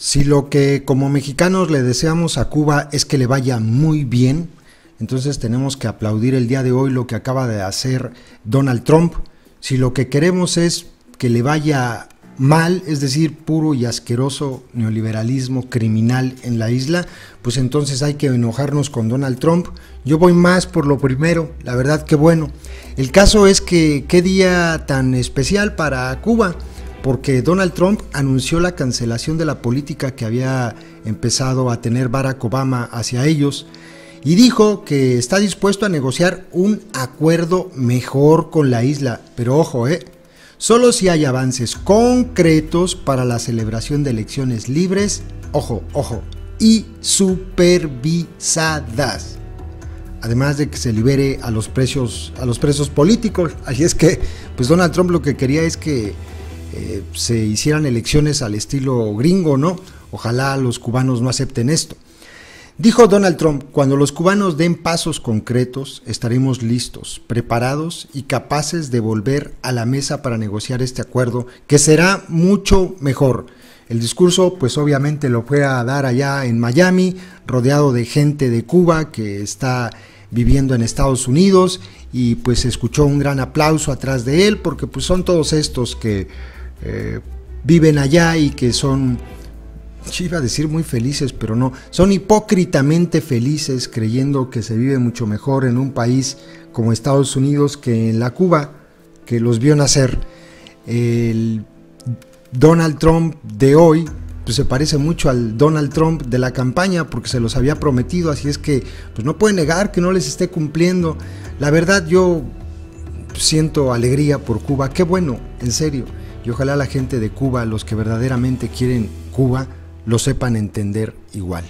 Si lo que como mexicanos le deseamos a Cuba es que le vaya muy bien, entonces tenemos que aplaudir el día de hoy lo que acaba de hacer Donald Trump. Si lo que queremos es que le vaya mal, es decir, puro y asqueroso neoliberalismo criminal en la isla, pues entonces hay que enojarnos con Donald Trump. Yo voy más por lo primero, la verdad que bueno. El caso es que qué día tan especial para Cuba, porque Donald Trump anunció la cancelación de la política que había empezado a tener Barack Obama hacia ellos y dijo que está dispuesto a negociar un acuerdo mejor con la isla, pero ojo, solo si hay avances concretos para la celebración de elecciones libres, ojo, y supervisadas. Además de que se libere a los presos políticos. Así es que pues Donald Trump lo que quería es que se hicieran elecciones al estilo gringo, ¿no? Ojalá los cubanos no acepten esto. Dijo Donald Trump: cuando los cubanos den pasos concretos, estaremos listos, preparados y capaces de volver a la mesa para negociar este acuerdo, que será mucho mejor. El discurso pues obviamente lo fue a dar allá en Miami, rodeado de gente de Cuba que está viviendo en Estados Unidos, y pues se escuchó un gran aplauso atrás de él, porque pues son todos estos que viven allá y que son, iba a decir muy felices, pero no, son hipócritamente felices creyendo que se vive mucho mejor en un país como Estados Unidos que en la Cuba que los vio nacer. El Donald Trump de hoy pues se parece mucho al Donald Trump de la campaña, porque se los había prometido, así es que pues no puede negar que no les esté cumpliendo. La verdad yo siento alegría por Cuba, qué bueno, en serio, y ojalá la gente de Cuba, los que verdaderamente quieren Cuba, lo sepan entender igual.